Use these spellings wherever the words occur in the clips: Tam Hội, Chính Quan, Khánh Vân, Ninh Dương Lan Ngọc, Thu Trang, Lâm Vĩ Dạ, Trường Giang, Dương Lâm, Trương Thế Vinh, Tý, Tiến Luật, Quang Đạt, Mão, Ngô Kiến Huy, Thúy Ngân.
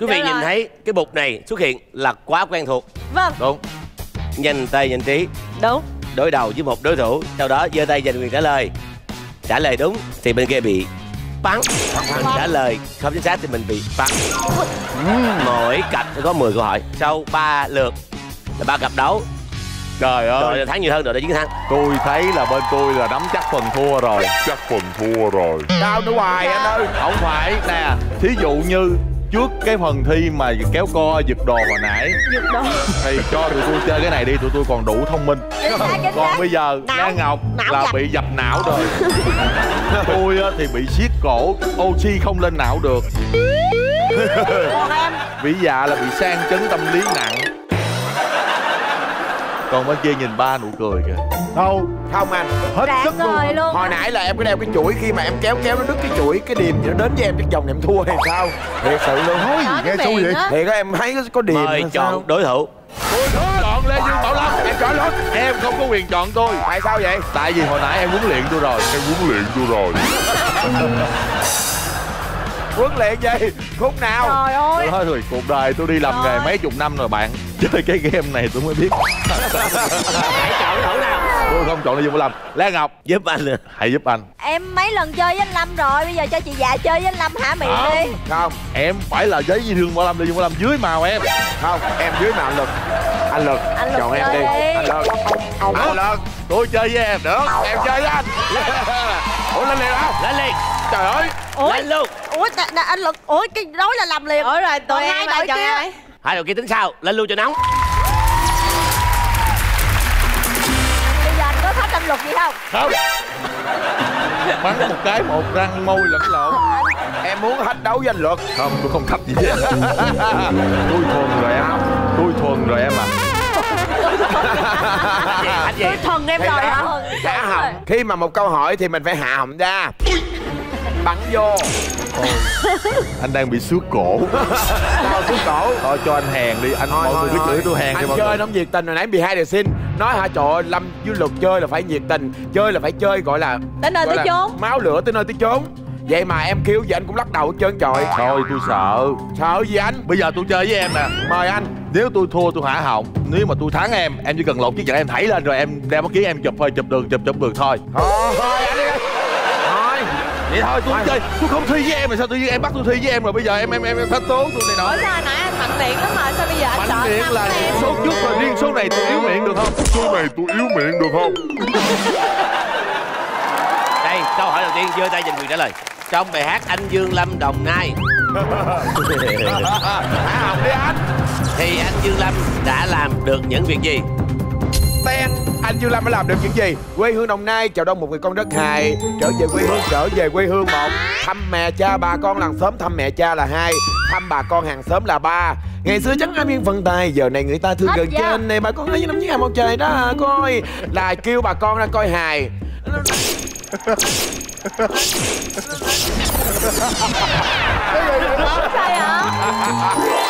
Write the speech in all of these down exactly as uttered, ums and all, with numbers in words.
Quý vị nhìn thấy cái bục này xuất hiện là quá quen thuộc. Vâng. Đúng. Nhanh tay nhanh trí. Đúng. Đối đầu với một đối thủ, sau đó giơ tay giành quyền trả lời. Trả lời đúng thì bên kia bị bắn. Mình trả lời không chính xác thì mình bị bắn. Mỗi cặp có mười câu hỏi. Sau ba lượt là ba cặp đấu. Trời ơi, đội thắng nhiều hơn đội đã chiến thắng. Tôi thấy là bên tôi là nắm chắc phần thua rồi. Chắc phần thua rồi. Sao nữa hoài anh ơi? Không phải nè. Thí dụ như trước cái phần thi mà kéo co giật đồ hồi nãy. Giật đồ. Thì cho tụi tôi chơi cái này đi, tụi tôi còn đủ thông minh. Còn bây giờ Lan Ngọc là bị dập não rồi. Tôi thì bị siết cổ, oxy không lên não được. Còn em? Vĩ Dạ là bị sang chấn tâm lý nặng. Còn bên kia nhìn ba nụ cười kìa. Không, không anh. Hết sức luôn. luôn Hồi nãy là em cứ đeo cái chuỗi, khi mà em kéo kéo nó đứt cái chuỗi, cái điềm gì nó đến với em chắc chồng em thua hay sao? Thiệt sự luôn. Nói gì nghe xui vậy? Thiệt á, em thấy có điềm. Mời chọn đối thủ. Tôi chọn Lê Dương Bảo Lâm. Em chọn luôn. Em không có quyền chọn tôi. Tại sao vậy? Tại vì hồi nãy em huấn luyện tôi rồi. Em huấn luyện tôi rồi. Huấn luyện gì? Khúc nào? Trời ơi. Thôi rồi, cuộc đời tôi đi làm Trời nghề mấy chục năm rồi bạn. Chơi cái game này tôi mới biết. Hãy chọn thử nào. Tôi không chọn là Dương Bảo Lâm. Lan Ngọc giúp anh nữa. Hãy giúp anh. Em mấy lần chơi với anh Lâm rồi, bây giờ cho chị Dạ chơi với anh Lâm hả miệng không, đi. Không, em phải là giấy Dương Bảo Lâm, là Dương Bảo Lâm dưới màu em. Không, em dưới màu anh Lực. Anh Lực, anh Lực chọn em đi. đi. Anh Lực. Anh Lực. Tôi chơi với em được. Em chơi với anh. Ủa lên liền không? Lên liền. Trời ơi. Ủa? Lên luôn. Ủa anh Lực, ủa cái đó là làm liền. Ủa rồi tụi em ai chọn ai? Hai đội kia tính sao? Lên luôn cho nóng. Bây giờ anh có thách anh Luật gì không? Không. Bắn một cái một răng môi lẫn lộn. Em muốn thách đấu với anh Luật. Không, tôi không thách gì hết. Tôi thuần rồi em. Tôi thuần rồi em ạ. À. Thách gì, thách gì? Tôi thuần em thì rồi hả? Hạ họng. Khi mà một câu hỏi thì mình phải hạ họng ra. Bắn vô. Ôi, anh đang bị xước cổ. Thôi xước cổ. Thôi cho anh hèn đi. Anh mọi người biết chửi tôi hèn đi mọi người. Anh chơi không nhiệt tình, hồi nãy bị hai đều xin. Nói hả trời ơi, Lâm với Luật chơi là phải nhiệt tình. Chơi là phải chơi gọi là tới nơi tới chốn. Máu lửa tới nơi tới chốn. Vậy mà em kêu vậy anh cũng lắc đầu hết trơn trời. Thôi tôi sợ. Sợ gì anh? Bây giờ tôi chơi với em nè. Mời anh. Nếu tôi thua tôi hạ họng. Nếu mà tôi thắng em, em chỉ cần lột chiếc giặt em thảy lên rồi em đem cái kiến em chụp thôi. Chụp đường, chụp chụp đường thôi. Thôi anh đi. Vậy thôi tôi chơi, tôi không thi với em mà sao tự nhiên em bắt tôi thi với em rồi bây giờ em em em, em thách tố tôi này nọ. Ủa sao nãy anh mạnh miệng lắm mà sao bây giờ anh sợ? Mạnh miệng là số trước rồi, riêng số này tôi yếu miệng được không? Số này tôi yếu miệng được không? Đây câu hỏi đầu tiên, giơ tay giành quyền trả lời. Trong bài hát Anh Dương Lâm Đồng Nai. Hả học đi anh. Thì anh Dương Lâm đã làm được những việc gì? Ten. Anh Dương Lâm đã làm được những gì? Quê hương Đồng Nai, chào đông một người con đất hài. Trở về quê hương, trở về quê hương một. Thăm mẹ cha bà con làng xóm, thăm mẹ cha là hai, thăm bà con hàng xóm là ba. Ngày xưa trắng am yên vận tài, giờ này người ta thương gần trên này. Bà con thấy năm chiếc hàng một trời đó coi. Là kêu bà con ra coi hài.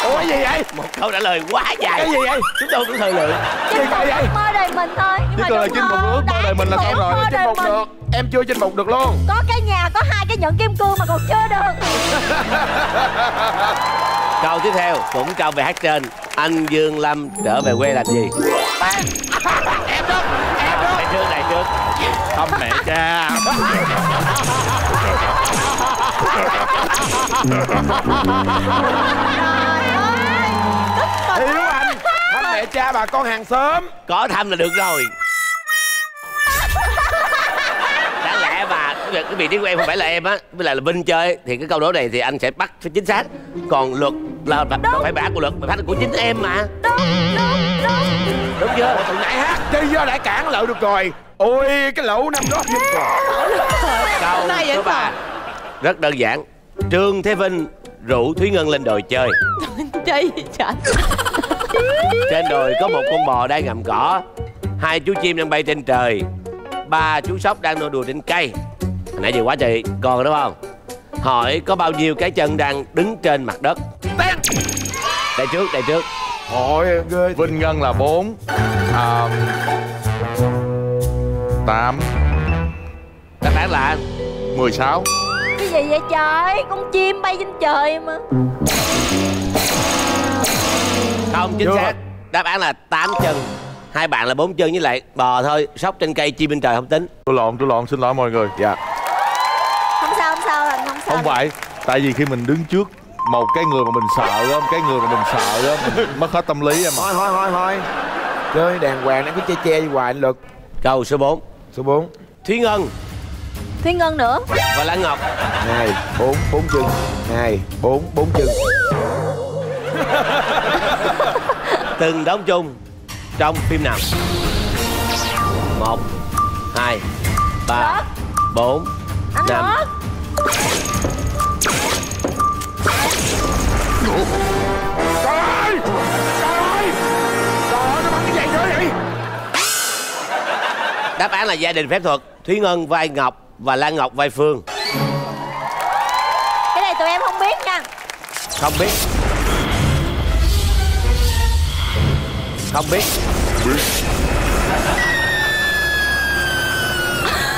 Ủa cái gì vậy? Một câu trả lời quá dài. Cái gì vậy? Chúng tôi cũng thời lượng. Chinh phục mơ đời mình thôi. Chỉ cần là chinh phục ước mơ đời mình là xong rồi. Chinh phục được. Em chưa chinh phục được luôn. Có cái nhà, có hai cái nhẫn kim cương mà còn chưa được. Câu tiếp theo cũng trong bài hát trên, anh Dương Lâm trở về quê làm gì? Em đó, em đó. Đại trước, đại trước. Thăm mẹ cha. Thiếu anh. Thăm mẹ cha bà con hàng xóm. Có thăm là được rồi. Đáng lẽ bà cái vị trí của em không phải là em á, với lại là Vinh chơi thì cái câu đố này thì anh sẽ bắt phải chính xác. Còn Luật là bà, bà phải bả của Luật, bà phải của chính em mà. Đúng, đúng, đúng. Đúng chưa? Tụi nãy hát chơi do đã cản lậu được rồi. Ôi cái lẩu năm đó. Câu số ba rất đơn giản. Trương Thế Vinh rủ Thúy Ngân lên đồi chơi. Chơi gì trời? Trên đồi có một con bò đang ngậm cỏ, hai chú chim đang bay trên trời, ba chú sóc đang nô đùa trên cây. Nãy giờ quá trời còn đúng không? Hỏi có bao nhiêu cái chân đang đứng trên mặt đất? Đây trước, đây trước. Hỏi Vinh Ngân là bốn à, tám. Đáp án là mười sáu. Cái gì vậy trời? Con chim bay trên trời mà. Không, chính xác. Đáp án là tám chân. Hai bạn là bốn chân với lại bò thôi. Sóc trên cây chi bên trời không tính. Tôi lộn, tôi lộn, xin lỗi mọi người. Dạ. Không sao, không sao anh, không sao. Không phải, tại vì khi mình đứng trước một cái người mà mình sợ đó, cái người mà mình sợ đó, mình mất hết tâm lý em. Thôi, thôi, thôi, thôi. Chơi đàng hoàng, em cứ che che đi hoài anh Lực. Câu số bốn. Số bốn. Thúy Ngân. Thúy Ngân nữa. Và Lan Ngọc. Này, bốn, bốn chân. Này, bốn, bốn chân. Từng đóng chung trong phim nào? Một, hai, ba, bốn, năm. Trời ơi! Trời ơi! Trời ơi, nó bắn cái gì nữa vậy? Đáp án là gia đình phép thuật. Thúy Ngân vai Ngọc và Lan Ngọc vai Phương. Cái này tụi em không biết nha. Không biết. Không biết. Biết.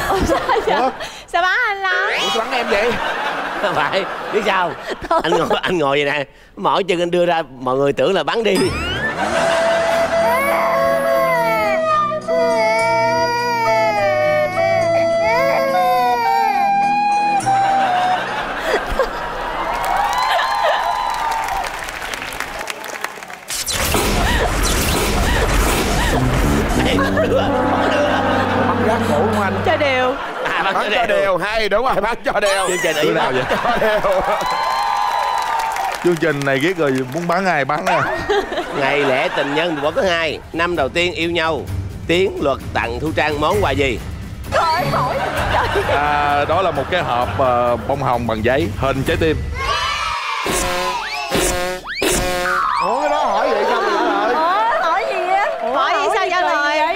Ủa sao vậy? Ủa? Sao bắn anh lắm? Ủa sao bắn em vậy? Không phải, biết sao? Thôi. Anh ngồi, anh ngồi vậy nè. Mỗi chân anh đưa ra, mọi người tưởng là bắn đi. Cho đều. À, bắn, bắn cho đều, đều. Hay, đúng rồi, bắn cho đều. Chương trình ý nào vậy? Chương trình này ghét rồi, muốn bắn ai bắn à. Ngày lễ tình nhân mười bốn tháng hai, năm đầu tiên yêu nhau, Tiến Luật tặng Thu Trang món quà gì? Hỏi, hỏi. À, đó là một cái hộp uh, bông hồng bằng giấy, hình trái tim. Ủa cái đó hỏi vậy sao?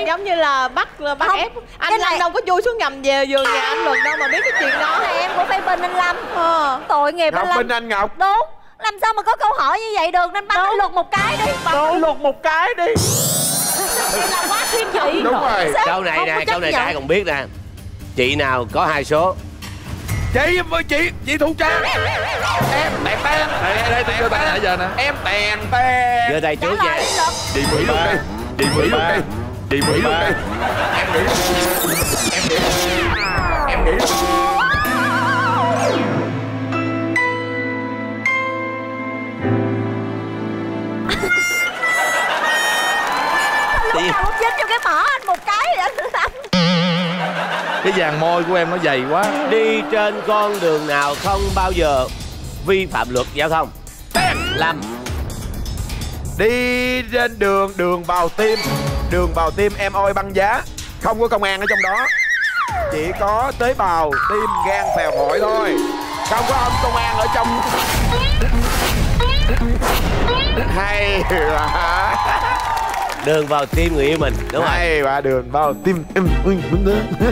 Giống như là bắt là bắt không, ép anh cái Lâm này... đâu có chui xuống ngầm về giường nhà anh Luật đâu mà biết cái chuyện đó. Này em cũng phải bình anh Lâm. Ờ. Tội nghiệp Ngọc, anh Lâm. Bình anh Ngọc. Đúng. Làm sao mà có câu hỏi như vậy được, nên bắt anh Luật một cái đi. Bắt anh Luật một cái đi. Đây là quá thiên vị. Đúng rồi. Câu này nè, câu này ai còn biết nè. Chị nào có hai số? Chị với chị, chị Thu Trang. Em tèn tèn. Đây đây tèn tèn nãy giờ nè. Em tèn tèn. Giơ tay trước về. Chị Mỹ luôn đi. Chị Mỹ luôn đi. Chị Mỹ luôn đi. Em nghĩ Em nghĩ Em nghĩ Lúc nào cũng dính trong cái mỏ anh một cái vậy anh. Cái vàng môi của em nó dày quá. Đi trên con đường nào không bao giờ vi phạm luật giao thông? Làm. Đi trên đường, đường vào tim. Đường bào tim em ơi băng giá. Không có công an ở trong đó. Chỉ có tế bào, tim, gan, phèo phổi thôi. Không có ông công an ở trong. Hay là đường vào tim người yêu mình, đúng không? Hay là đường vào tim em ơi muốn đó.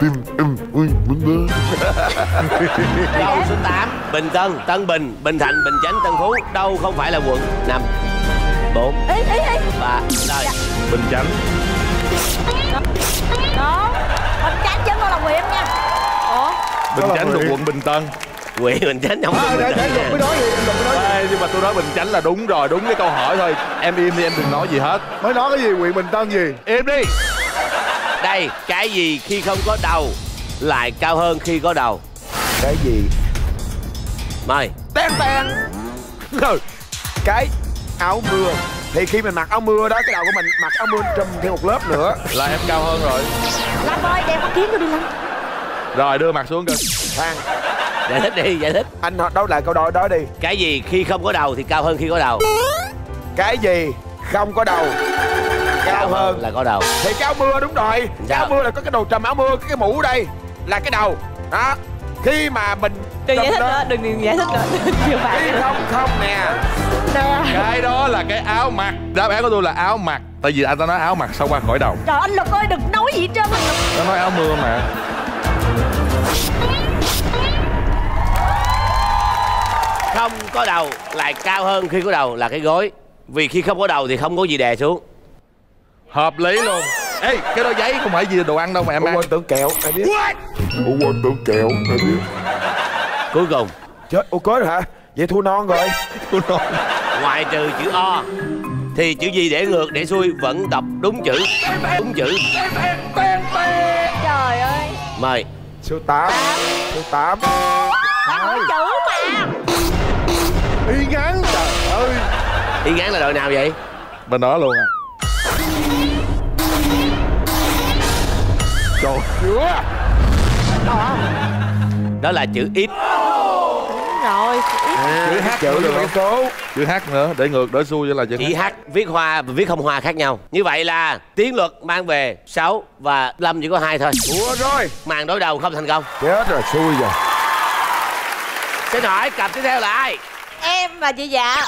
Tim em ơi muốn đó. Câu số tám. Bình Tân, Tân Bình, Bình Thạnh, Bình Chánh, Tân Phú. Đâu không phải là quận? Nằm bốn ý ý ý và đây dạ. Bình Chánh đó. Bình Chánh chứ không là huyện nha. Ủa Bình Chánh thuộc quận Bình Tân. Huyện Bình Chánh không à, Bình Chánh mới nói gì Bình Tân nói gì. Ê, nhưng mà tôi nói Bình Chánh là đúng rồi, đúng cái câu hỏi thôi. Em im đi, em đừng nói gì hết. Mới nói cái gì huyện Bình Tân gì im đi. Đây, cái gì khi không có đầu lại cao hơn khi có đầu? Cái gì? Mời. Tèn tèn. Cái áo mưa thì khi mình mặc áo mưa đó, cái đầu của mình mặc áo mưa trùm thêm một lớp nữa là em cao hơn rồi. Lâm ơi, đem mắt kiếm tôi đi Lâm. Rồi đưa mặt xuống kìa. Khoan, giải thích đi, giải thích. Anh đấu lại câu đôi đó đi. Cái gì khi không có đầu thì cao hơn khi có đầu? Cái gì không có đầu cao, cao hơn, hơn là có đầu? Thì cái áo mưa đúng rồi. Cái áo mưa là có cái đầu trùm áo mưa, cái mũ ở đây là cái đầu đó. Khi mà mình đừng giải thích nữa, đừng giải thích nữa. Chưa phải. Không không nè. Cái đó là cái áo mặc. Đáp án của tôi là áo mặc. Tại vì anh ta nói áo mặc sao qua khỏi đầu. Trời anh Lực ơi, đừng nói gì trơn. Nó nói áo mưa mà. Không có đầu lại cao hơn khi có đầu là cái gối. Vì khi không có đầu thì không có gì đè xuống. Hợp lý luôn. Ê, cái đôi giấy không phải gì đồ ăn đâu mà em ăn. Quên tưởng kẹo, ai biết. Ủa quên tưởng kẹo, ai biết. Cuối cùng. Chết, ô cối rồi hả? Vậy thua non rồi. Thua non. Ngoài trừ chữ O thì chữ gì để ngược để xuôi vẫn đọc đúng chữ. Đúng chữ. Trời ơi. Mời. Số tám. Số tám. Đọc chữ mà. Y ngắn. Trời ơi. Y ngắn là đội nào vậy? Bên đó luôn à. Trời ơi. Đó là chữ ít. Rồi à, chữ hát chữ được số chữ hát nữa để ngược đổi xuôi là chữ chỉ hát. Hát viết hoa và viết không hoa khác nhau. Như vậy là Tiến Luật mang về sáu và Lâm chỉ có hai thôi. Ủa rồi màn đối đầu không thành công, chết rồi, xui rồi. Xin hỏi cặp tiếp theo là ai? Em và chị Dạ.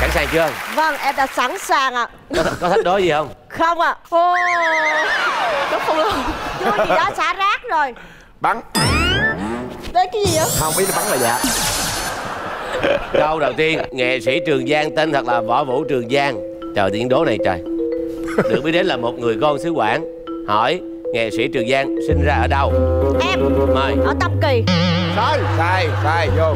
Sẵn sàng chưa? Vâng, em đã sẵn sàng ạ. À. Có, có thách đố gì không? Không ạ. À. Ô, đúng không luôn. Vô gì đó xả rác rồi. Bắn. Đấy cái gì vậy? Không biết bắn là dạ. Câu đầu tiên, nghệ sĩ Trường Giang tên thật là Võ Vũ Trường Giang. Trời, tiếng đố này trời. Được biết đến là một người con xứ Quảng. Hỏi, nghệ sĩ Trường Giang sinh ra ở đâu? Em. Mời. Ở Tâm Kỳ. Sai, sai, sai, vô.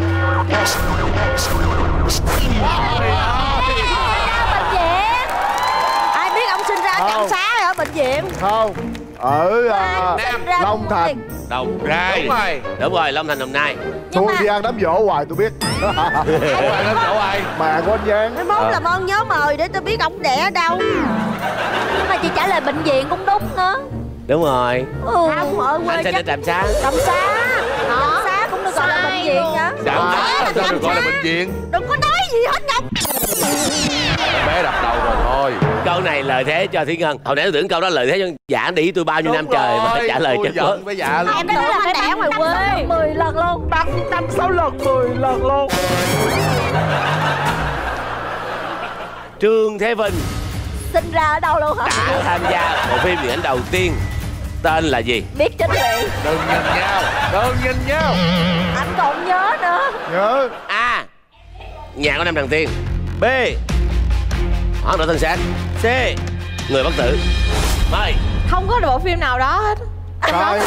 Ai biết ông sinh ra ở Cảng Xá hay ở bệnh viện? Không. Ở à, Nam. Long Thành. Đồng Nai. Đúng rồi. Đúng rồi, Long Thành Đồng Nai. Tôi mà... đi ăn đám vỗ hoài tôi biết. Ăn đám vỗ ai? Mà của anh Giang. Mới mốt à. Làm ơn nhớ mời để tôi biết ông đẻ ở đâu. Nhưng mà chị trả lời bệnh viện cũng đúng nữa. Đúng rồi. Ừ. Không, ở quê anh sinh ở Trạm Xá. Trạm Xá. Trạm Xá cũng được gọi là bệnh viện á. Trạm Xá sao được gọi là bệnh viện? Đừng có nói gì hết Ngọc. Bé đập đầu rồi thôi. Câu này lợi thế cho Thúy Ngân. Hồi nãy tôi tưởng câu đó lợi thế cho Dạ đi tôi bao nhiêu đúng năm rồi. Trời mà trả lời chắc bớt. Dạ em nói là đẻ ngoài quê mười lần luôn. Bắn năm sáu lần, mười lần luôn. Trương Thế Vinh sinh ra ở đâu luôn hả? Đã tham gia bộ phim điện ảnh đầu tiên tên là gì? Biết chính liền. Đừng nhìn nhau, đừng nhìn nhau. Anh còn nhớ nữa. Nhớ. A. Nhà có năm thằng Tiên. B. Hòn đảo Tân Sáng. C. Người bất tử. Mời. Không có bộ phim nào đó hết. Rồi.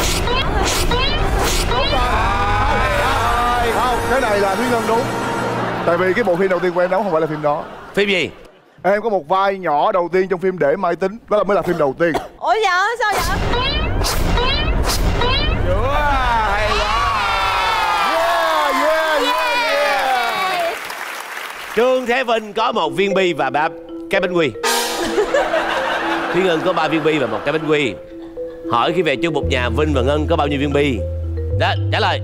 Không, cái này là Thúy Ngân đúng. Tại vì cái bộ phim đầu tiên của em đóng không phải là phim đó. Phim gì? Em có một vai nhỏ đầu tiên trong phim Để Mai Tính. Đó là mới là phim đầu tiên. Ủa dạ, sao vậy? Dựa, hay quá. Yeah, yeah, yeah, yeah. Trương Thế Vinh có một viên bi và ba cái bánh quy. Thúy Ngân có ba viên bi và một cái bánh quy. Hỏi khi về chung một nhà Vinh và Ngân có bao nhiêu viên bi? Đó, trả lời.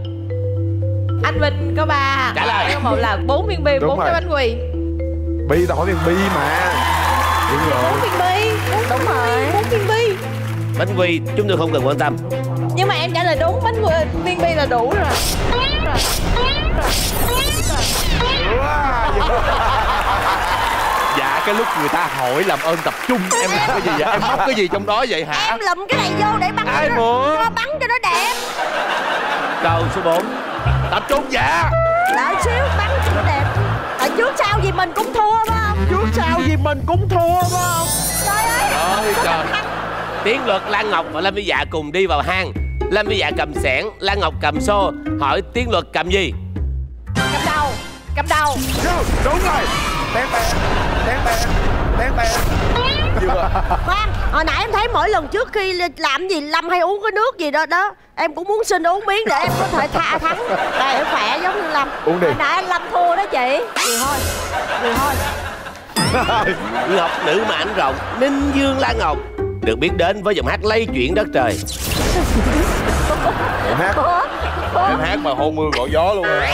Anh Vinh có ba. Trả lời. Ngân một là bốn viên bi, bốn cái bánh quy. Bi tao hỏi viên bi mà. Đúng rồi. Bốn viên bi. Đúng rồi. Bốn viên bi. Bánh quy chúng tôi không cần quan tâm. Nhưng mà em trả lời đúng, bánh viên bi là đủ rồi. Rồi. Dạ cái lúc người ta hỏi làm ơn tập trung. Em làm cái gì vậy? Em móc cái gì trong đó vậy hả? Em lụm cái này vô để bắn. Ai muốn? Bắn cho nó đẹp. Câu số bốn. Tập trung dạ. Lại xíu bắn cho nó đẹp. Ở trước sau gì mình cũng thua phải không? Trước sau gì mình cũng thua phải không? Trời ơi. Trời trời. Tiến Luật, Lan Ngọc và Lâm Vy Dạ cùng đi vào hang. Lâm Vy Dạ cầm xẻng, Lan Ngọc cầm xô. Hỏi Tiến Luật cầm gì? Cầm đầu. Cầm đầu. Đúng rồi. Tén tén. Tén tén. Tén tén. Khoan, hồi nãy em thấy mỗi lần trước khi làm gì Lâm hay uống cái nước gì đó đó. Em cũng muốn xin uống miếng để em có thể tha thắng. Để khỏe giống như Lâm. Uống đi. Hồi nãy anh Lâm thua đó chị. Thì thôi. Thì thôi. Ngọc nữ mãn rộng Ninh Dương Lan Ngọc được biết đến với giọng hát lay chuyển đất trời. Em hát. Em hát mà hôn mưa gọi gió luôn rồi.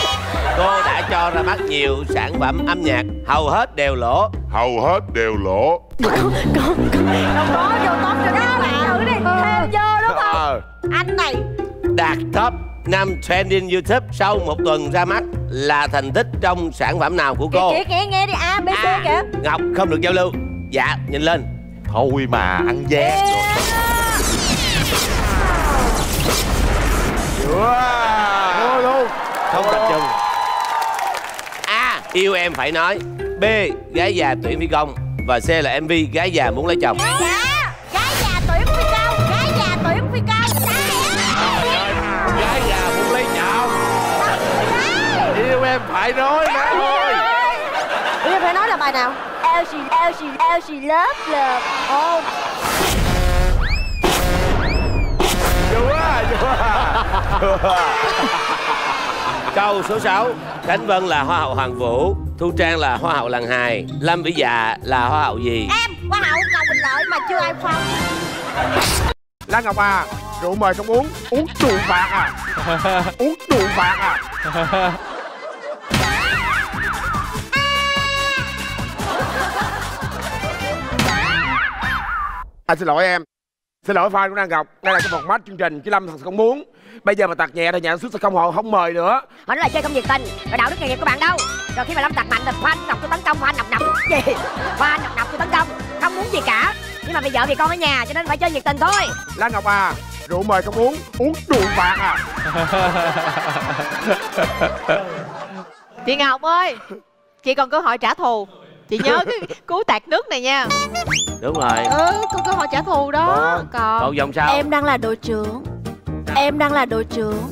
Cô đã cho ra mắt nhiều sản phẩm âm nhạc. Hầu hết đều lỗ. Hầu hết đều lỗ. Không, không, không có vô top cho đó bạn thử đi. Thêm vô đúng không? Ờ. Anh này đạt top năm trending YouTube sau một tuần ra mắt là thành tích trong sản phẩm nào của cô? Kìa, kìa, nghe đi A, B, C à, kìa. Ngọc không được giao lưu. Dạ, nhìn lên. Thôi mà, ăn gian yeah. Rồi. Wow. Luôn. Không tập trung. A. Yêu em phải nói. B. Gái già tuyển phi công. Và C là em vê gái già muốn lấy chồng. Dạ. Gái già tuyển phi công. Gái già tuyển phi công. Trời ơi. Gái già muốn lấy chồng. Yêu em phải nói. Má ơi. bài nào? L she L she L she love love. Oh. Chưa à, chưa à. Câu số sáu. Khánh Vân là hoa hậu Hoàng Vũ, Thu Trang là hoa hậu Làng Hài, Lâm Vĩ Dạ là hoa hậu gì? Em hoa hậu Cầu Bình Lợi mà chưa ai phong. Lan Ngọc à, rượu mời không uống, uống trù vạc à, uống trù vạc à. À, xin lỗi em, xin lỗi fan của Lan Ngọc. Đây là cái một match chương trình chứ Lâm thật sự không muốn. Bây giờ mà tạt nhẹ thì nhà sản xuất sẽ không họ không mời nữa. Họ nói là chơi không nhiệt tình, rồi đạo đức nghề nghiệp của bạn đâu. Rồi khi mà Lâm tạt mạnh thì fan Ngọc tôi tấn công, fan Ngọc nọc gì, fan Ngọc nọc tôi tấn công, không muốn gì cả. Nhưng mà bây giờ thì con ở nhà cho nên phải chơi nhiệt tình thôi. Lan Ngọc à, rượu mời không uống, uống rượu bạc à. Chị Ngọc ơi, chị còn cơ hội trả thù. Chị nhớ cái cú tạt nước này nha. Đúng rồi. Ừ, có cơ hội trả thù đó. Đó. Còn còn vòng sau. Em đang là đội trưởng. Em đang là đội trưởng.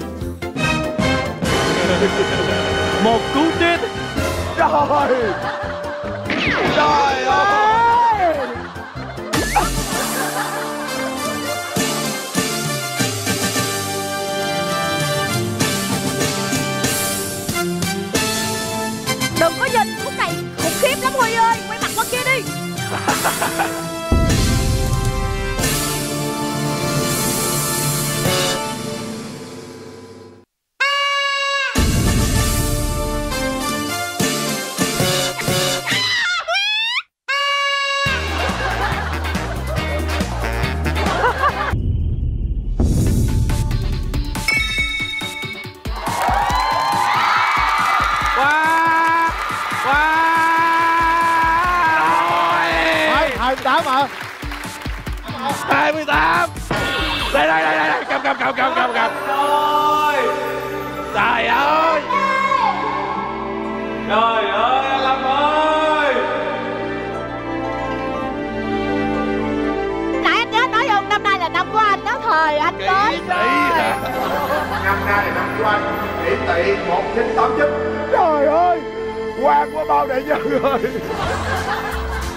Một cú tít. Trời. Trời ơi. Đừng có nhìn, khúc này khủng khiếp lắm Huy ơi, quay mặt qua kia đi. hai mươi tám. Đây đây đây đây, cầm cầm cầm cầm cầm cầm. Trời trời ơi. Trời ơi anh Lâm ơi. Nãy anh nhớ nói không, năm nay là năm của anh đó, thời anh tới. Năm nay là năm của anh, tỷ tỷ một chín tám chín. Trời ơi, quan quá bao đại nhân ơi.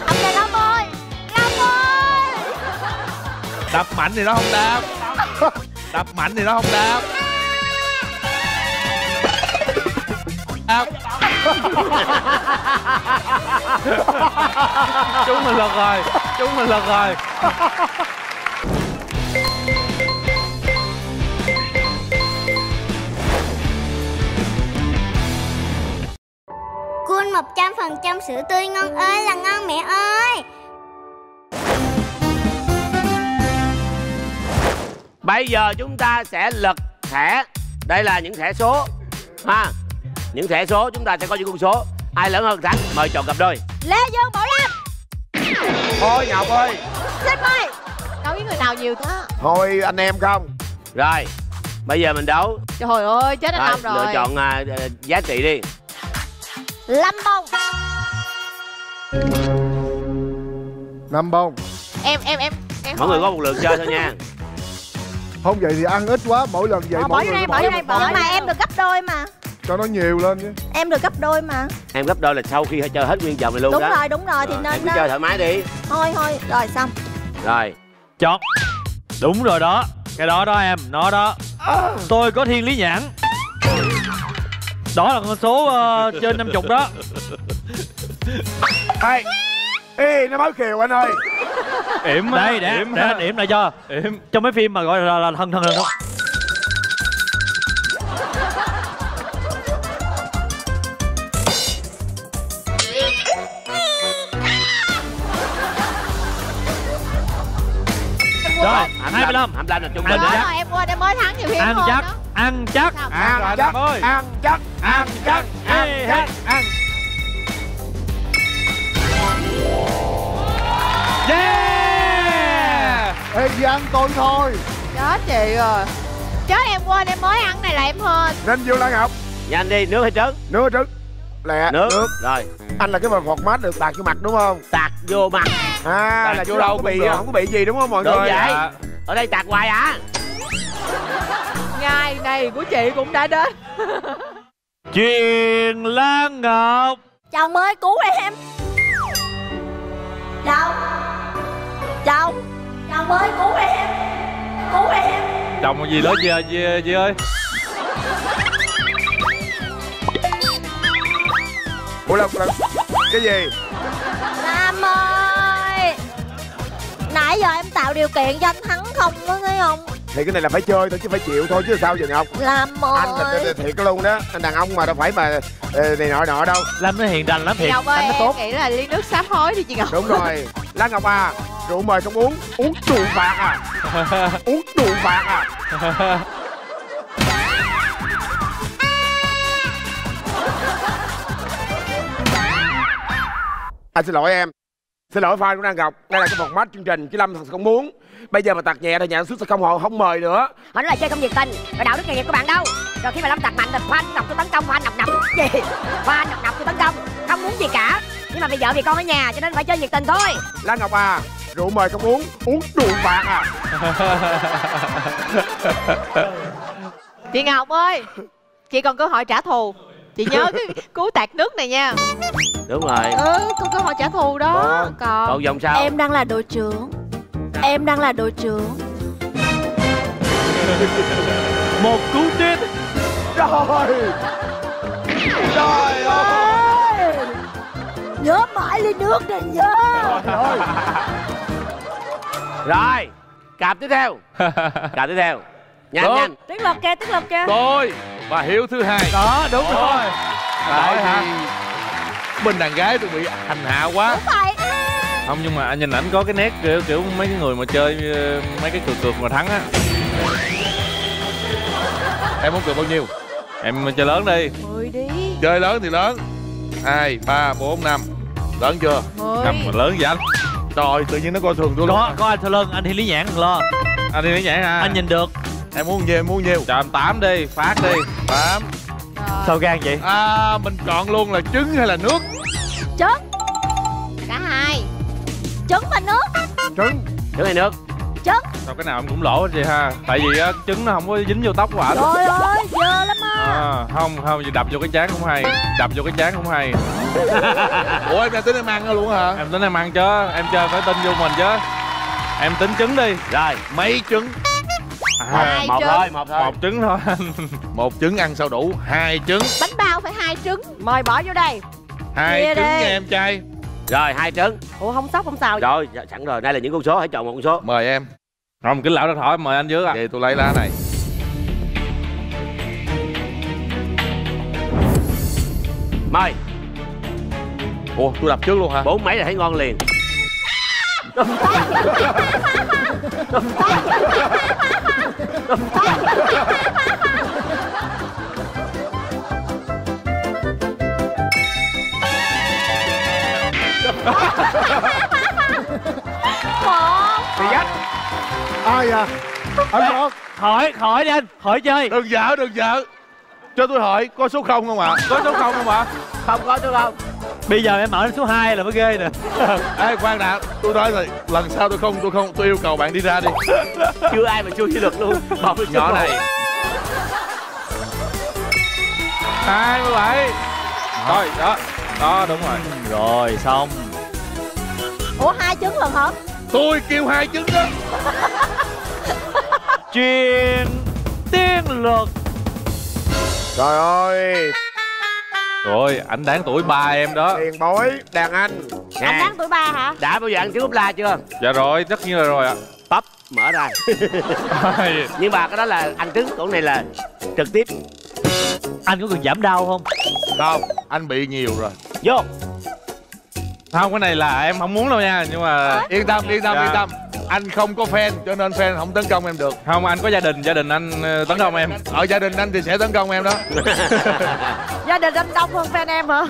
Anh là Lâm ơi. Đập mạnh thì nó không đáp. Đập mạnh thì nó không đáp. Đáp. Chúng mình lật rồi. Chúng mình lật rồi. Cool một trăm phần trăm sữa tươi ngon ơi là ngon mẹ ơi. Bây giờ chúng ta sẽ lật thẻ. Đây là những thẻ số ha. Những thẻ số chúng ta sẽ có những con số. Ai lớn hơn thắng. Mời chọn cặp đôi Lê Dương, Bảo Lâm. Thôi Ngọc ơi, xin mời. Đấu với người nào nhiều thế? Thôi anh em không. Rồi, bây giờ mình đấu. Trời ơi, chết anh Lâm rồi. Lựa chọn uh, giá trị đi. Lâm bông. Lâm bông. Em, em, em, em Mọi hỏi. Người có một lượt chơi thôi nha. Không vậy thì ăn ít quá, mỗi lần vậy à, mỗi người bỏ vô đây, bỏ vô đây. Mà em được gấp đôi mà. Cho nó nhiều lên chứ. Em được gấp đôi mà. Em gấp đôi là sau khi chơi hết nguyên vòng này luôn đúng đó. Đúng rồi, đúng rồi, rồi thì nên em cứ chơi thoải mái đi. Thôi, thôi, rồi xong. Rồi, chọn. Đúng rồi đó, cái đó đó em, nó đó à. Tôi có thiên lý nhãn. Đó là con số uh, trên năm mươi đó. Đây. Ê, nó báo kiều anh ơi. Điểm đây để điểm, để, điểm lại cho điểm. Trong mấy phim mà gọi là, là thân thân thân rồi hai mươi lăm, hai mươi lăm là trung bình đó. Em quên, em mới thắng nhiều phim ăn chắc, ăn chắc ăn chắc ăn chắc ăn chắc ăn chắc. Yeah! Em chỉ ăn tôi thôi. Chết chị rồi. Chết em quên, em mới ăn này là em hên. Ninh Dương Lan Ngọc. Nhanh đi, nước hay trứng? Nước hay trứng? Lẹ. Nước. Nước. Rồi. Anh là cái phần phọt mát được tạt vô mặt đúng không? Tạt vô mặt. À, tạc là vô đâu bị không có bị gì đúng không mọi người? Đúng vậy. À. Ở đây tạt hoài hả? Ngày này của chị cũng đã đến. Chuyện Lan Ngọc. Chồng ơi, cứu em. Chồng, chồng, chồng ơi cứu em, cứu em. Chồng gì đó chị ơi, chị, chị ơi. Ủa Lâm, Lâm, cái gì? Lâm ơi, nãy giờ em tạo điều kiện cho anh thắng không có thấy không? Thì cái này là phải chơi thôi chứ phải chịu thôi chứ sao giờ Ngọc. Lâm ơi, anh là thiệt luôn đó, anh đàn ông mà đâu phải mà này nọ nọ đâu. Lâm nó hiền lành lắm thiệt, Ngọc ơi, anh nó tốt. Nghĩ là ly nước sám hối đi chị Ngọc. Đúng rồi, Lan Ngọc à, rượu mời không uống, uống rượu phạt à, uống rượu phạt à. Anh xin lỗi em, xin lỗi fan của Lan Ngọc, đây là cái phòng mát chương trình chứ Lâm thật không muốn. Bây giờ mà tạt nhẹ thì nhà sản xuất sẽ không họ không mời nữa. Họ nói là chơi không nhiệt tình, rồi đạo đức nghề nghiệp của bạn đâu. Rồi khi mà Lâm tạt mạnh thì fan Ngọc tôi tấn công, fan Ngọc nọc gì, fan Ngọc nọc tôi tấn công, không muốn gì cả. Nhưng mà bây giờ vì con ở nhà cho nên phải chơi nhiệt tình thôi. Lan Ngọc à, rượu mời không uống, uống rượu phạt à. Chị Ngọc ơi, chị còn cơ hội trả thù. Chị nhớ cái cú tạt nước này nha. Đúng rồi. Ừ, có cơ hội trả thù đó. Đó. Còn, còn vòng sau. Em đang là đội trưởng. Em đang là đội trưởng. Một cú tít. Trời. Trời ơi. Nhớ mãi ly nước này nhớ. Rồi. Rồi. Cặp tiếp theo. Cặp tiếp theo. Nhanh đúng. Nhanh. Tiến Luật kìa, Tiến Luật kìa. Tôi và Hiếu thứ hai. Đó, đúng ôi. Rồi. Tại hả? Bên đàn gái tôi bị hành hạ quá. Đúng vậy. Không, nhưng mà anh nhìn ảnh có cái nét kiểu, kiểu mấy cái người mà chơi mấy cái cược cược mà thắng á. Em muốn cược bao nhiêu? Em chơi lớn đi. Mười đi. Chơi lớn thì lớn. Hai, ba, bốn, năm. Lớn chưa? Mười. Năm mà lớn vậy anh. Trời, tự nhiên nó coi thường tôi luôn. Có, có anh sau lưng, anh thì lý nhãn đừng lo. Anh thì lý nhãn hả? Anh nhìn được. Em muốn nhiêu, em muốn nhiêu? Trời, tám đi, phát đi. Tám. Sao gan vậy? À, mình chọn luôn là trứng hay là nước? Trứng. Cả hai. Trứng và nước. Trứng. Trứng hay nước? Trứng. Sao cái nào em cũng lỗ hết vậy ha? Tại vì á, trứng nó không có dính vô tóc của ảnh. Trời ơi, dơ lắm á. À, không, không, vì đập vô cái trán không hay. Đập vô cái trán không hay. Ủa, em đang tính em ăn luôn hả? Em tính em ăn chứ, em chơi phải tin vô mình chứ. Em tính trứng đi. Rồi, mấy trứng? À, một trứng. Thôi, một thôi. Một trứng thôi anh. Một trứng ăn sao đủ, hai trứng. Bánh bao phải hai trứng. Mời bỏ vô đây. Hai trứng nha em trai. Rồi, hai trứng. Ủa không sóc không sao. Rồi, sẵn rồi, đây là những con số, hãy chọn một con số. Mời em. Không, kính lão đã hỏi, mời anh trước ạ. Vậy tôi lấy lá này. Mời. Ủa, tôi đập trước luôn hả? Bốn mấy là thấy ngon liền. Ai à? Anh Ngọc. Hỏi, hỏi đi anh, hỏi chơi. Đừng giỡn, đừng giỡn. Cho tôi hỏi, có số không không ạ? À? Có số không không ạ? À? Không có số không. Bây giờ em mở đến số hai là mới ghê nè. Ê Quang Đạt, tôi nói rồi, lần sau tôi không, tôi không, tôi yêu cầu bạn đi ra đi. Chưa ai mà chưa kỷ luật luôn. Một nhỏ này. hai mươi bảy. Rồi, đó. Đó, đúng rồi. Rồi, xong. Ủa, hai trứng lần hả? Tôi kêu hai trứng đó. Chuyện Tiến Luật. Trời ơi. Rồi, anh đáng tuổi ba em đó. Tiền bối, đàn anh. Nè. Anh đáng tuổi ba hả? Đã bao giờ ăn trứng ốp la chưa? Dạ rồi, tất nhiên là rồi ạ. Bắp, mở ra. Nhưng mà cái đó là ăn trứng, còn này là trực tiếp. Anh có cần giảm đau không? Không, anh bị nhiều rồi. Vô. Không, cái này là em không muốn đâu nha, nhưng mà... À? Yên tâm, yên tâm, dạ. Yên tâm. Anh không có fan, cho nên fan không tấn công em được. Không, anh có gia đình, gia đình anh tấn công em. Ở gia đình anh thì sẽ tấn công em đó. Gia đình anh đông hơn fan em hả?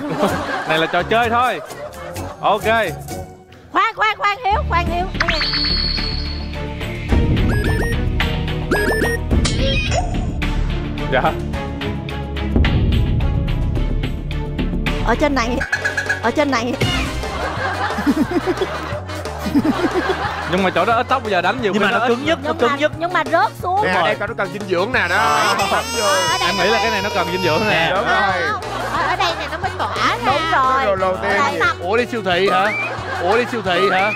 Này là trò chơi thôi. Ok. Khoan, khoan, khoan Hiếu, khoan Hiếu. Dạ. Ở trên này. Ở trên này. Nhưng mà chỗ đó ít tóc bây giờ đánh nhiều. Nhưng mà nó cứng nhất, nó cứng nhất. Nhưng mà rớt xuống. Nè, đây nó cần dinh dưỡng nè đó. Em nghĩ là cái này nó cần dinh dưỡng nè. Đúng rồi. Ở đây này nó mới tỏa ra. Đúng rồi. Ủa đi siêu thị hả? Ủa đi siêu thị hả?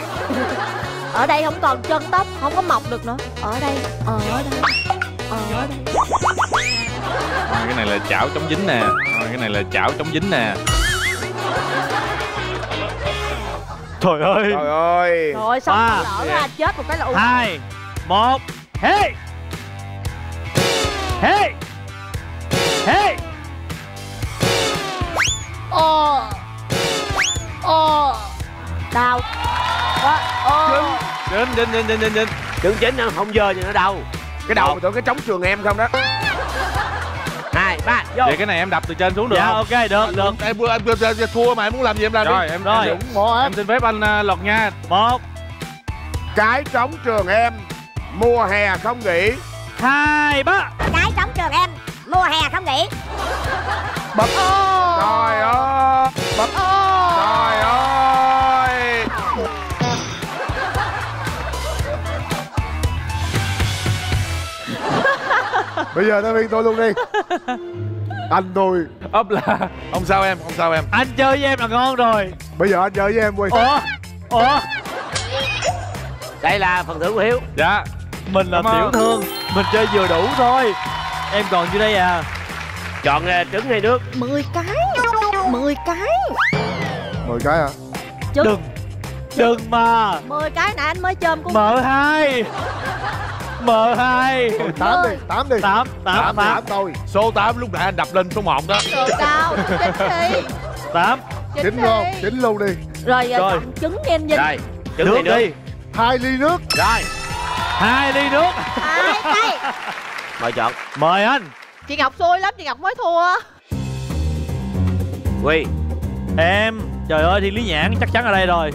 Ở đây không còn chân tóc, không có mọc được nữa. Ở đây, ở đây, ở đây. À, cái này là chảo chống dính nè. À, cái này là chảo chống dính nè. Trời ơi. Trời ơi. Trời ơi, xong ba, lỡ ra chết một cái là u. Hai, một, hey. Hey. Hey. Ồ. Ồ. Đau. Trứng. Trứng, trứng, trứng, trứng, trứng, trứng. Trứng chính nó không dơ cho nó đau. Cái đầu mà tưởng cái trống trường em không đó. Hai, ba, vô. Vậy cái này em đập từ trên xuống được dạ, không? Ok, được, được. Em thua mà, em muốn làm gì em làm rồi, đi. Em, rồi, em dũng Em xin phép anh uh, Lộc nha. Một. Cái trống trường em, mùa hè không nghỉ. Hai, ba. Cái trống trường em, mùa hè không nghỉ. Bập. Oh. Trời ơi. Bập. Oh. Trời ơi. Bây giờ tới phiên tôi luôn đi. Anh tôi ấp là không sao em, không sao em. Anh chơi với em là ngon rồi. Bây giờ anh chơi với em Quy. Ủa? Ủa? Đây là phần thưởng của Hiếu. Dạ. Mình là tiểu thương, mình chơi vừa đủ thôi. Em còn như đây à. Chọn trứng hay nước? Mười cái. Mười cái. Mười cái hả? Trứng. Đừng. Đừng mà. Mười cái nãy anh mới chôm của Mợ hai. Mờ hai. Tám đi, tám đi. Tám, tám, tám thôi. Số tám lúc nãy anh đập lên số một đó. Được cao, chín đi. Tám. Chín luôn, chín luôn đi. Rồi, rồi. Trứng em Vinh. Rồi, trứng nước đi. Hai ly nước. Rồi. Hai ly nước. Hai cây. Mời chọn. Mời anh. Chị Ngọc xui lắm, chị Ngọc mới thua. Quy. Em. Trời ơi, thì Lý Nhãn chắc chắn ở đây rồi.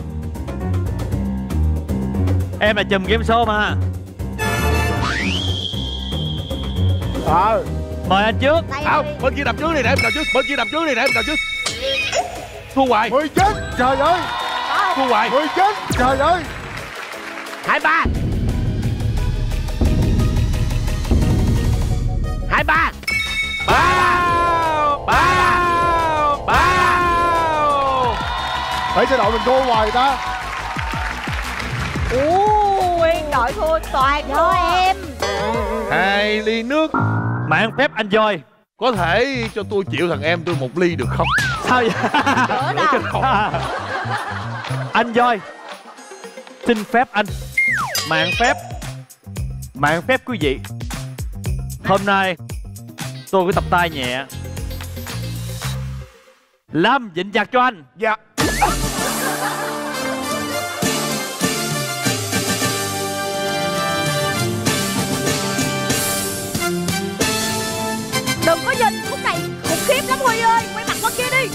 Em là chùm game show mà. Ờ. Mời anh trước. Không, à, bên kia đập trước đi nè, em đập trước. Bên kia đập trước đi nè, em đập trước. Thua hoài. Mười chín. Trời ơi. Thua hoài. Mười chín. Trời ơi. Hai ba. Hai ba. Bao. Bao. Bao. Phải cho đội mình thua hoài ta. Ủa, nguyên đội thua toàn thua em. Hai ly nước. Mà ăn phép anh voi. Có thể cho tôi chịu thằng em tôi một ly được không? Sao vậy? À, anh voi, xin phép anh. Mà ăn phép. Mà ăn phép quý vị. Hôm nay tôi có tập tay nhẹ. Lâm dịnh giặt cho anh. Dạ. Đừng có nhìn, khúc này khủng khiếp lắm Huy ơi, quay mặt qua kia đi.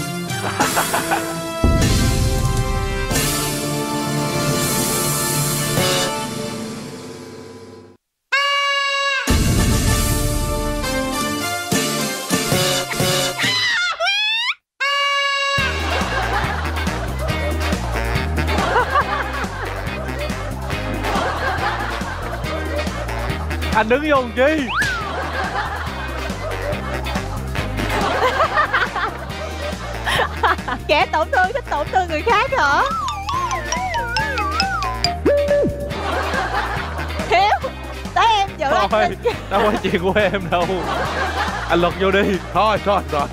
Anh đứng vô chi? Kẻ tổn thương thích tổn thương người khác hả? Hiếu, tới em giữ thôi, anh lên. Đâu có chuyện của em đâu. Anh Luật vô đi. Thôi, thôi, rồi.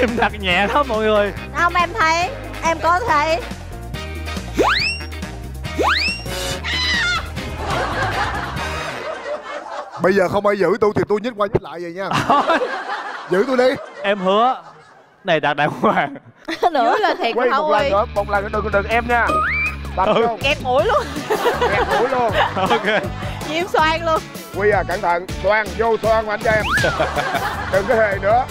Em đặt nhẹ lắm mọi người. Không, em thấy. Em có thấy. Bây giờ không ai giữ tôi thì tôi nhích qua nhích lại vậy nha. Giữ tôi đi. Em hứa. Này đạt đại hoàng. Nữa là thiệt Quy, không ơi. Một lần nữa, đừng đừng em nha. Đập ừ. Luôn. Kẹp mũi luôn. Kẹp mũi luôn. Ok. Diễm xoan luôn. Quy à, cẩn thận, xoan vô xoan mà anh cho em. Đừng có hề nữa.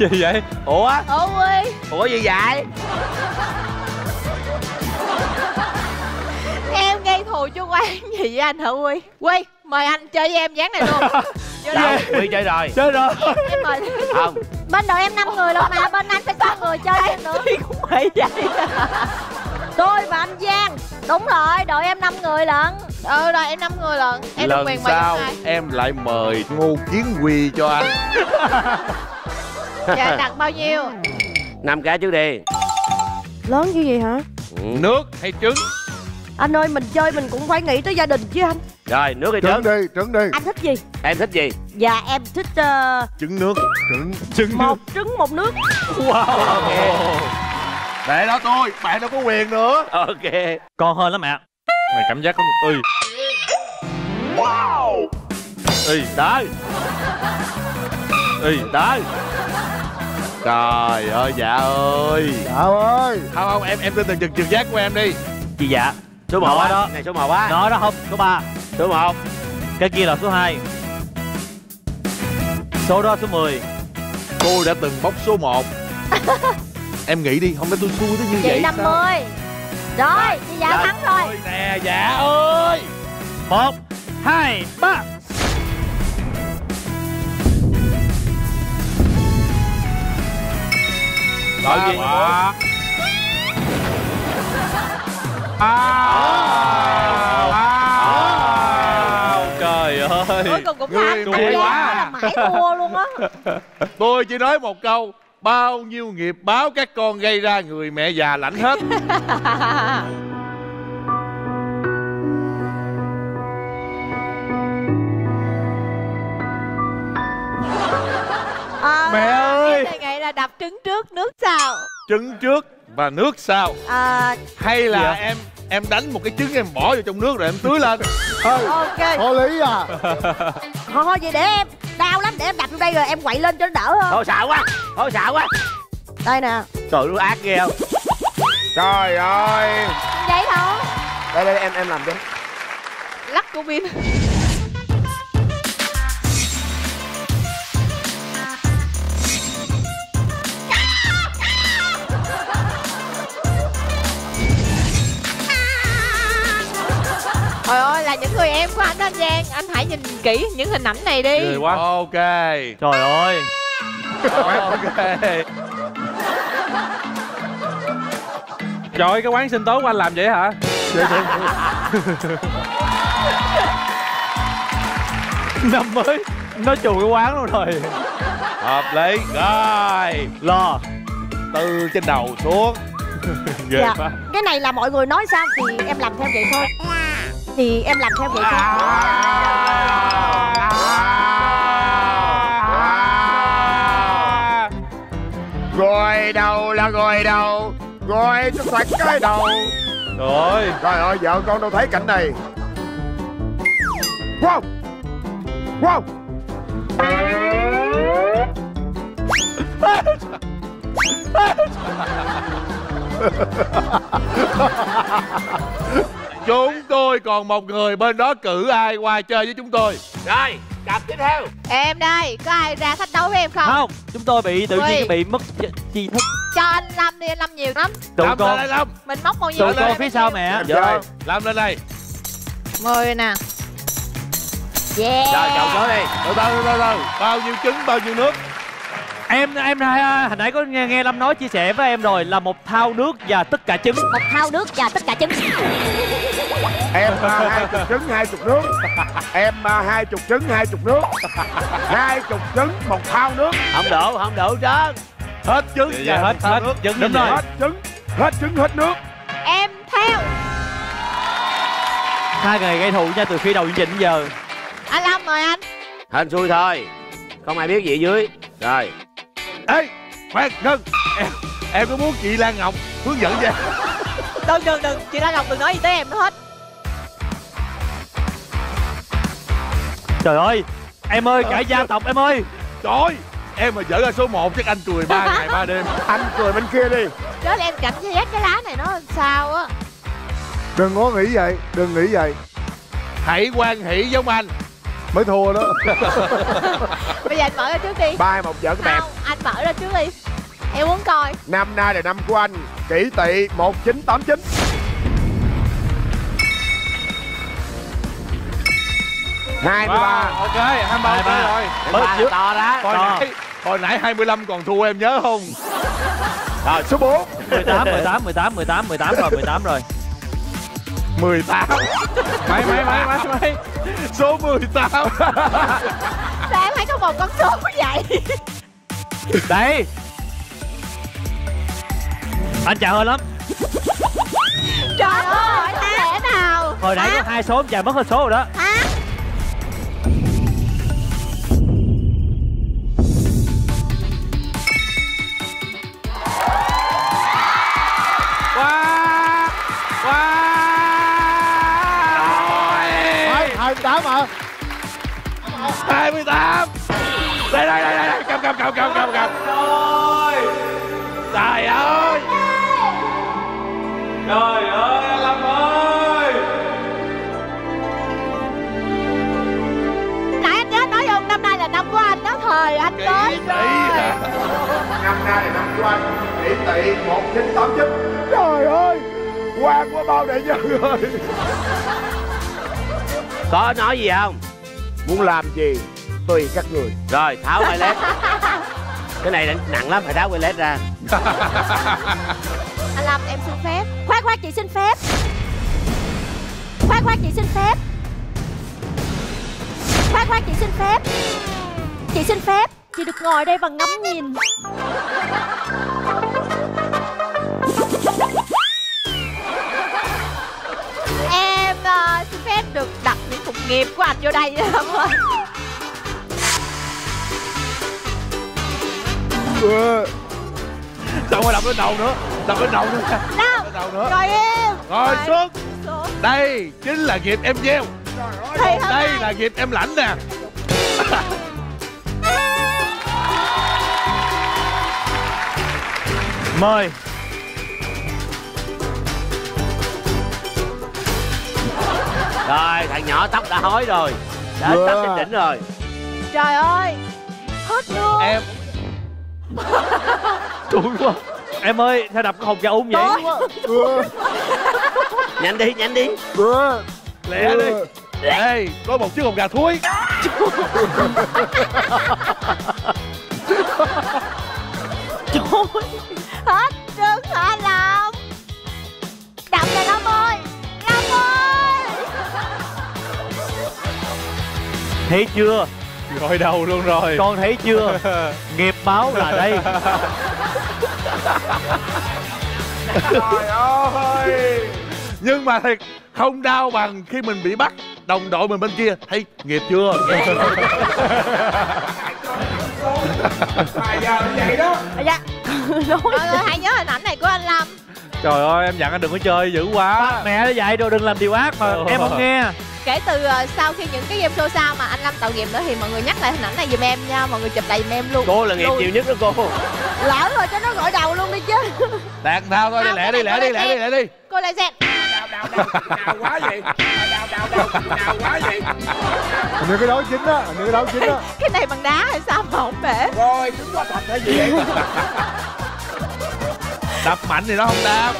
Gì vậy? Ủa? Ủa Quy. Ủa gì vậy? Em gây thù chú quán gì với anh hả Quy? Quy, mời anh chơi với em dáng này luôn. Đâu, Quy chơi rồi. Chơi rồi. Em mời. Không. Bên đội em năm người luôn mà, bên anh sẽ có người chơi thêm nữa. Cũng vậy. Tôi và anh Giang Đúng rồi, đội em năm người lận. Ừ rồi, em năm người lận. Em lần quyền sau em lại mời Ngô Kiến Huy cho anh. Dạ, đặt bao nhiêu? Năm cái trước đi. Lớn như vậy hả? Nước hay trứng? Anh ơi, mình chơi mình cũng phải nghĩ tới gia đình chứ anh. Rồi, nước hay trứng? Trứng đi, trứng đi. Anh thích gì? Em thích gì? Dạ, em thích... Uh... Trứng nước. Trứng, trứng một nước. Trứng, một nước. Wow, okay. Để đó tôi, bạn đâu có quyền nữa. Ok. Con hơn lắm mẹ. Mày cảm giác có... Ui. Wow. Ui, đói. Ui, đói. Trời ơi, dạ ơi. Dạ ơi. Không, không, em em tin từ trực giác của em đi. Chị dạ. Số một đó. Này số một á. Đó đó không, số ba. Số một. Cái kia là số hai. Số đó số mười. Tôi đã từng bóc số một. Em nghĩ đi, không lẽ tôi xui tới như chị vậy năm mươi sao? Rồi, chị dạ thắng rồi nè, dạ ơi. Một, hai, ba. Đội gì? Ba. Trời ơi. Cuối cùng cũng thắng. Tôi quá. Mãi thua luôn á. Tôi chỉ nói một câu. Bao nhiêu nghiệp báo các con gây ra, người mẹ già lãnh hết. À, mẹ ơi, cái này là đập trứng trước nước sau. Trứng trước và nước sau à... Hay là dạ. em em đánh một cái trứng, em bỏ vô trong nước rồi em tưới lên. Thôi, okay. Có lý à. Thôi vậy để em. Đau lắm, để em đặt vô đây rồi em quậy lên cho nó đỡ hơn. Thôi sợ quá, thôi sợ quá. Đây nè. Trời ơi, ác ghê không? Trời ơi. Vậy thôi. Đây, đây, em em làm cho. Lắc của pin. Trời ơi, là những người em của anh đó anh Giang. Anh hãy nhìn kỹ những hình ảnh này đi. Cười quá. Ok. Trời ơi. Ok. Trời ơi, cái quán sinh tố của anh làm vậy hả? Năm mới nó chùi cái quán luôn rồi. Hợp lý. Rồi. Lo. Từ trên đầu xuống. Ghê dạ. Quá. Cái này là mọi người nói sao thì em làm theo vậy thôi. Thì em làm theo vậy thôi. À, à, à, à. Rồi đầu là rồi đầu. Rồi nó xoạc cái đầu. Rồi. Trời ơi, vợ con đâu thấy cảnh này. Wow. Wow. Chúng tôi còn một người, bên đó cử ai qua chơi với chúng tôi? Rồi, cặp tiếp theo. Em đây, có ai ra thách đấu với em không? Không, chúng tôi bị tự nhiên bị mất tri thức. Cho anh Lâm đi, anh Lâm nhiều lắm. Tụi con lên Lâm. Mình móc bao nhiêu? Tụi con phía sau mẹ. Rồi, Lâm lên đây. Mười nè. Yeah. Rồi, cậu tới đi. Từ từ, từ từ. Bao nhiêu trứng, bao nhiêu nước? Em em hồi nãy có nghe, nghe Lâm nói chia sẻ với em rồi là một thau nước và tất cả trứng. Một thau nước và tất cả trứng. Em hai chục trứng, hai chục nước. Em hai chục trứng, hai chục nước. Hai chục trứng, một thau nước. Không đủ, không đủ trơn. Hết trứng và hết hết trứng. Đúng rồi. Hết trứng, hết trứng, hết nước. Em theo. Hai người gây thù nha từ khi đầu chương trình đến giờ. Anh Lâm mời anh. Hên xui thôi, không ai biết gì ở dưới. Rồi. Ê, khoan, ngưng. Em, em có muốn chị Lan Ngọc hướng dẫn cho. Đừng, đừng, đừng, chị Lan Ngọc đừng nói gì tới em nữa hết. Trời ơi, em ơi, cả gia tộc em ơi. Trời, em mà dở ra số một chắc anh cười ba ngày ba đêm. Anh cười bên kia đi. Chết, em cảm giác cái lá này nó sao á. Đừng có nghĩ vậy, đừng nghĩ vậy. Hãy quan hỷ giống anh. Mới thua đó. Bây giờ anh mở ra trước đi. Ba một giỡn đẹp. Không, anh mở ra trước đi. Em muốn coi. Năm nay là năm của anh. Kỷ Tỵ một chín tám chín. hai ba. Ok, hai ba rồi. Bớt to đó. Hồi nãy, hồi nãy hai mươi lăm còn thua em nhớ không? Rồi, số bốn. mười tám, mười tám, mười tám, mười tám, mười tám rồi, mười tám rồi. mười tám. Mấy mấy mấy mấy mấy số mười tám. Sao em thấy có một con số vậy? Đấy, anh chờ hơi lắm. Trời ơi, không thể nào. Hồi nãy có hai số anh chờ mất hết số rồi đó. Hả? hai mươi tám hả? hai mươi tám. Đây đây đây đây, cầm cầm cầm cầm cầm cầm. Trời ơi. Trời ơi. Trời ơi anh Lâm ơi. Nãy anh nhớ nói không, năm nay là năm của anh đó, thời anh tới. Năm nay là năm của anh, điểm tị một chín tám chín. Trời ơi, quan quá bao đại nhân ơi. Có nói gì không? Muốn làm gì tùy các người. Rồi tháo quay lét. Cái này nặng lắm, phải tháo quay lét ra. Anh Lâm em xin phép. Khoan khoan chị xin phép. Khoan khoan chị xin phép. Khoan khoan chị xin phép. Chị xin phép. Chị được ngồi đây và ngắm nhìn. Em uh, xin phép được đặt những phục nghiệp của anh vô đây không ơi. Xong rồi đọc lên đầu nữa. Đọc lên đầu nữa. Đọc đầu nữa. Rồi em. Rồi xuống. Đây chính là nghiệp em gieo. Đây này là nghiệp em lãnh nè. Mời. Rồi, thằng nhỏ tóc đã hói rồi. Đã yeah. Tóc trên đỉnh rồi. Trời ơi, hết luôn. Em Tui quá. Em ơi, sao đập cái hộp da uống vậy? Quá. Nhanh đi, nhanh đi. Lẹ đi. Đây, có một chiếc hộp gà thúi. Trời ơi. Hết trứng hả Lâm? Đập rồi Lâm ơi. Lâm ơi. Thấy chưa? Gọi đầu luôn rồi. Con thấy chưa? Nghiệp báo là đây. Trời ơi. Nhưng mà thiệt, không đau bằng khi mình bị bắt. Đồng đội mình bên kia thấy nghiệp chưa? À giờ vậy đó. Dạ. Mọi người hãy nhớ hình ảnh này của anh Lâm. Trời ơi em dặn anh đừng có chơi dữ quá. Bác mẹ nó dạy đồ đừng làm điều ác mà. Ờ. Em không nghe. Kể từ sau khi những cái game show sau mà anh Lâm tạo nghiệp nữa thì mọi người nhắc lại hình ảnh này giùm em nha. Mọi người chụp lại giùm em luôn. Cô là nghiệp nhiều nhất đó cô. Lỡ rồi cho nó gọi đầu luôn đi chứ. Đạt thao thôi, đi lẹ đi lẹ đi lẹ đi lẹ đi. Cô lại dẹt. Đào đào đào đào quá vậy. Đào đào đào đào quá vậy. Nếu cái đó chính á, nếu cái đó chính á. Cái này bằng đá hay sao mà không bể. Rồi đứng đó thật hay gì vậy. Đập mạnh thì nó không đáp.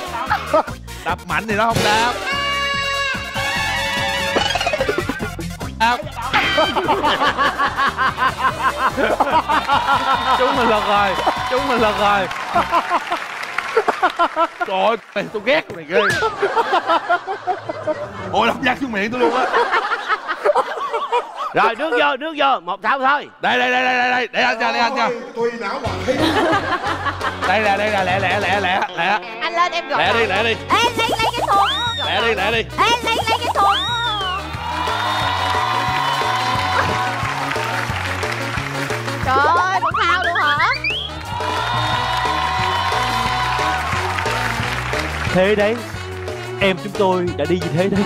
Đập mạnh thì nó không đáp. Chúng mình lật rồi. Chúng mình lật rồi. Trời ơi, này tôi ghét con này ghê. Ôi đập giác xuống miệng tôi luôn á. Rồi nước vô, nước vô, một tháo thôi. Đây đây đây đây đây, để anh ra, để anh ra. Tôi não bằng thế. Đây là đây là lẹ lẹ lẹ lẹ lẹ. Anh lên em gọi. Lẹ đi lẹ đi. Ê lấy lấy cái thùng. Lẹ đi lẹ đi. Ê lấy lấy cái thùng. Trời ơi, cũng thao luôn hả? Thế đấy, em chúng tôi đã đi như thế đấy.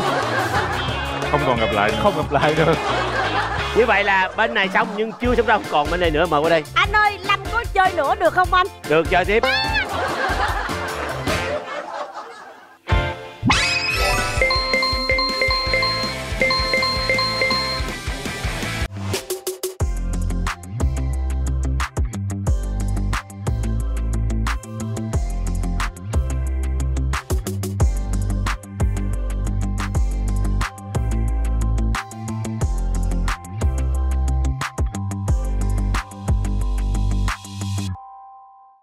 Không còn gặp lại nữa. Không gặp lại nữa. Như vậy là bên này xong nhưng chưa xong đâu. Còn bên này nữa, mời qua đây. Anh ơi, Lâm có chơi nữa được không anh? Được, chơi tiếp.